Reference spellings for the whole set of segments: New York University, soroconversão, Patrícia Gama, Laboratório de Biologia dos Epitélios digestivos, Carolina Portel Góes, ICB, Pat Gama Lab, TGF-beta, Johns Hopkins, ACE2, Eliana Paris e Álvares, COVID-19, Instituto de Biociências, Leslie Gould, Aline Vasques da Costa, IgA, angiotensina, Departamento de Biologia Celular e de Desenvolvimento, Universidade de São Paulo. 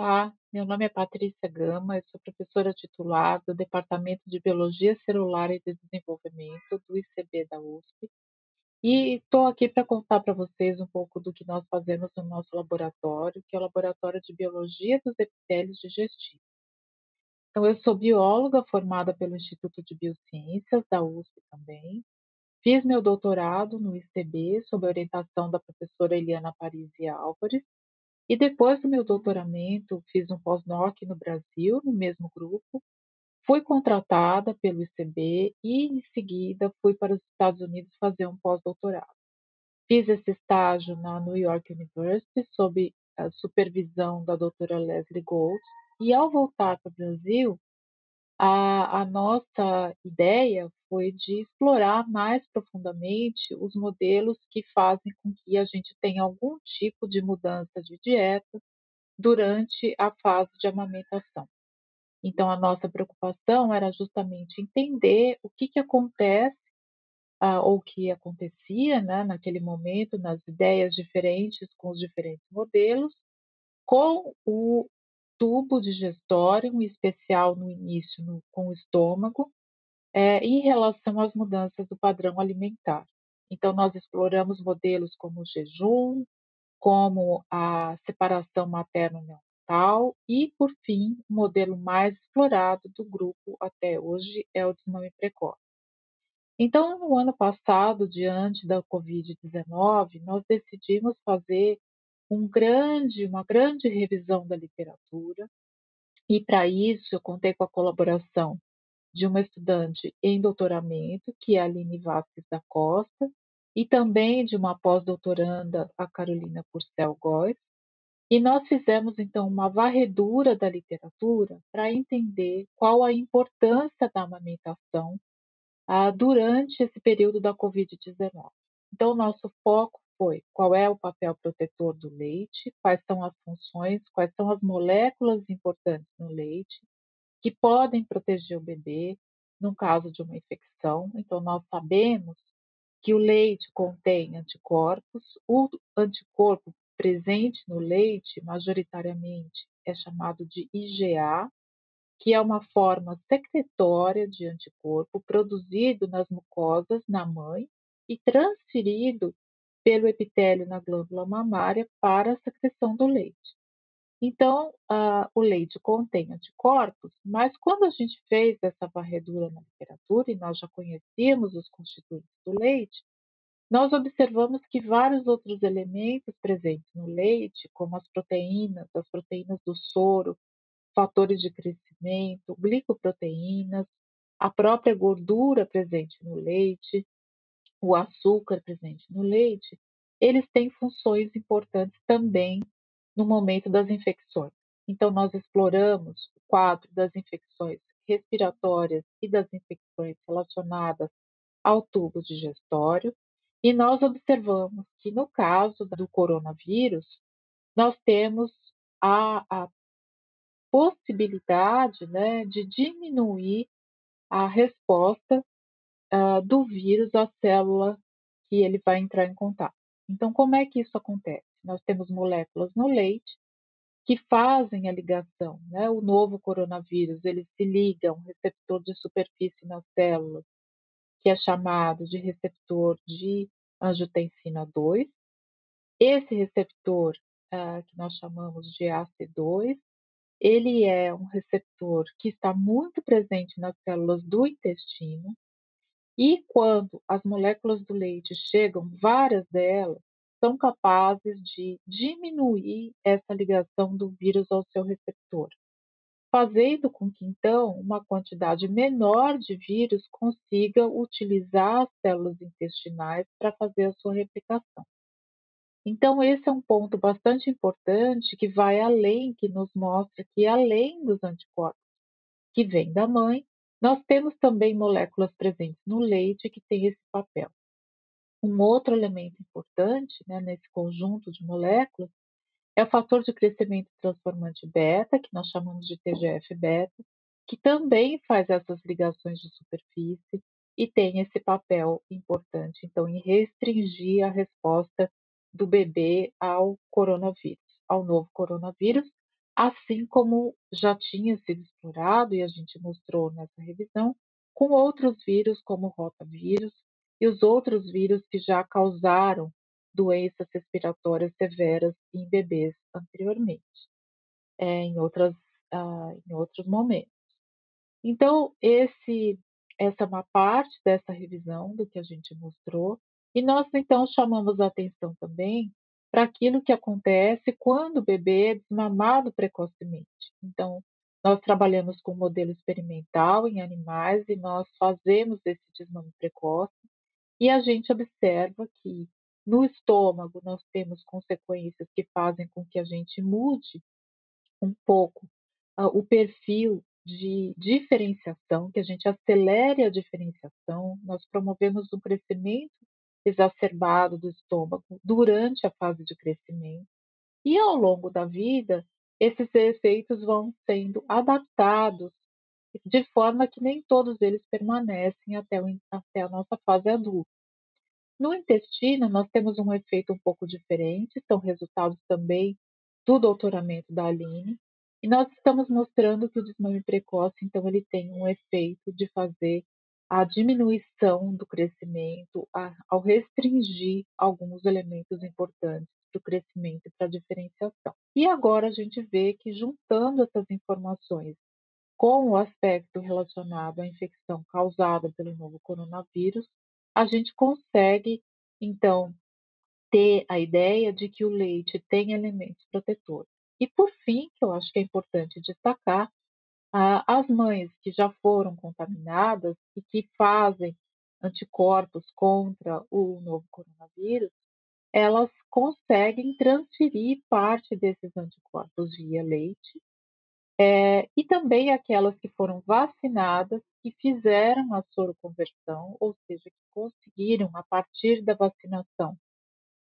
Olá, meu nome é Patrícia Gama, eu sou professora titular do Departamento de Biologia Celular e de Desenvolvimento do ICB da USP e estou aqui para contar para vocês um pouco do que nós fazemos no nosso laboratório, que é o Laboratório de Biologia dos Epitélios digestivos. Então, eu sou bióloga formada pelo Instituto de Biociências da USP também, fiz meu doutorado no ICB sob a orientação da professora Eliana Paris e Álvares. E depois do meu doutoramento, fiz um pós-doc no Brasil, no mesmo grupo, fui contratada pelo ICB e, em seguida, fui para os Estados Unidos fazer um pós-doutorado. Fiz esse estágio na New York University, sob a supervisão da doutora Leslie Gould, e ao voltar para o Brasil, a nossa ideia foi de explorar mais profundamente os modelos que fazem com que a gente tenha algum tipo de mudança de dieta durante a fase de amamentação. Então, a nossa preocupação era justamente entender o que acontece, ou o que acontecia, né, naquele momento, nas ideias diferentes com os diferentes modelos, com o tubo digestório, em especial no início com o estômago, em relação às mudanças do padrão alimentar. Então, nós exploramos modelos como o jejum, como a separação materno-neonatal e, por fim, o modelo mais explorado do grupo até hoje é o desmame precoce. Então, no ano passado, diante da COVID-19, nós decidimos fazer uma grande revisão da literatura, e para isso eu contei com a colaboração de uma estudante em doutoramento, que é a Aline Vasques da Costa, e também de uma pós-doutoranda, a Carolina Portel Góes, e nós fizemos então uma varredura da literatura para entender qual a importância da amamentação durante esse período da COVID-19. Então, nosso foco foi qual é o papel protetor do leite, quais são as funções, quais são as moléculas importantes no leite que podem proteger o bebê no caso de uma infecção. Então, nós sabemos que o leite contém anticorpos, o anticorpo presente no leite, majoritariamente, é chamado de IgA, que é uma forma secretória de anticorpo produzido nas mucosas, na mãe, e transferido pelo epitélio na glândula mamária para a secreção do leite. Então, o leite contém anticorpos, mas quando a gente fez essa varredura na literatura, e nós já conhecíamos os constituintes do leite, nós observamos que vários outros elementos presentes no leite, como as proteínas do soro, fatores de crescimento, glicoproteínas, a própria gordura presente no leite, o açúcar presente no leite, eles têm funções importantes também no momento das infecções. Então, nós exploramos o quadro das infecções respiratórias e das infecções relacionadas ao tubo digestório, e nós observamos que, no caso do coronavírus, nós temos a possibilidade, né, de diminuir a resposta do vírus à célula que ele vai entrar em contato. Então, como é que isso acontece? Nós temos moléculas no leite que fazem a ligação, né? O novo coronavírus, ele se liga a um receptor de superfície nas células, que é chamado de receptor de angiotensina 2. Esse receptor, que nós chamamos de ACE2, ele é um receptor que está muito presente nas células do intestino. E quando as moléculas do leite chegam, várias delas são capazes de diminuir essa ligação do vírus ao seu receptor, fazendo com que, então, uma quantidade menor de vírus consiga utilizar as células intestinais para fazer a sua replicação. Então, esse é um ponto bastante importante que vai além, que nos mostra que, além dos anticorpos que vêm da mãe, nós temos também moléculas presentes no leite que têm esse papel. Um outro elemento importante, né, nesse conjunto de moléculas é o fator de crescimento transformante beta, que nós chamamos de TGF-beta, que também faz essas ligações de superfície e tem esse papel importante, então, em restringir a resposta do bebê ao coronavírus, ao novo coronavírus, assim como já tinha sido explorado, e a gente mostrou nessa revisão, com outros vírus como o rotavírus e os outros vírus que já causaram doenças respiratórias severas em bebês anteriormente, em outros momentos. Então, essa é uma parte dessa revisão do que a gente mostrou, e nós, então, chamamos a atenção também para aquilo que acontece quando o bebê é desmamado precocemente. Então, nós trabalhamos com um modelo experimental em animais e nós fazemos esse desmame precoce e a gente observa que no estômago nós temos consequências que fazem com que a gente mude um pouco o perfil de diferenciação, que a gente acelere a diferenciação, nós promovemos um crescimento exacerbado do estômago durante a fase de crescimento e ao longo da vida esses efeitos vão sendo adaptados de forma que nem todos eles permanecem até a nossa fase adulta. No intestino nós temos um efeito um pouco diferente, são resultados também do doutoramento da Aline, e nós estamos mostrando que o desmame precoce, então, ele tem um efeito de fazer a diminuição do crescimento ao restringir alguns elementos importantes para o crescimento e para a diferenciação. E agora a gente vê que, juntando essas informações com o aspecto relacionado à infecção causada pelo novo coronavírus, a gente consegue, então, ter a ideia de que o leite tem elementos protetores. E, por fim, que eu acho que é importante destacar, as mães que já foram contaminadas e que fazem anticorpos contra o novo coronavírus, elas conseguem transferir parte desses anticorpos via leite, e também aquelas que foram vacinadas, que fizeram a soroconversão, ou seja, que conseguiram, a partir da vacinação,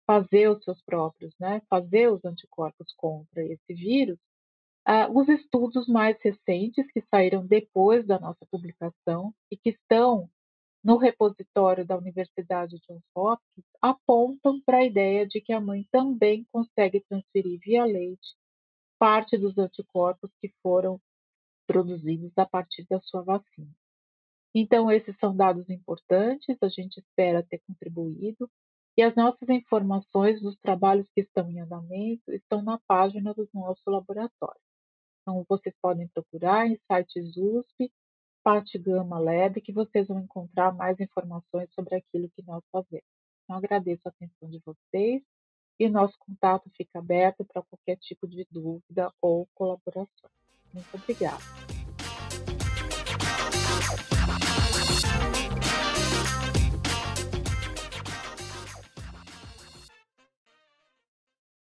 fazer os seus próprios, fazer os anticorpos contra esse vírus. Os estudos mais recentes que saíram depois da nossa publicação e que estão no repositório da Universidade de Johns Hopkins apontam para a ideia de que a mãe também consegue transferir via leite parte dos anticorpos que foram produzidos a partir da sua vacina. Então, esses são dados importantes, a gente espera ter contribuído. E as nossas informações dos trabalhos que estão em andamento estão na página do nosso laboratório. Então, vocês podem procurar em sites USP, Pat Gama Lab, que vocês vão encontrar mais informações sobre aquilo que nós fazemos. Então, agradeço a atenção de vocês e o nosso contato fica aberto para qualquer tipo de dúvida ou colaboração. Muito obrigada.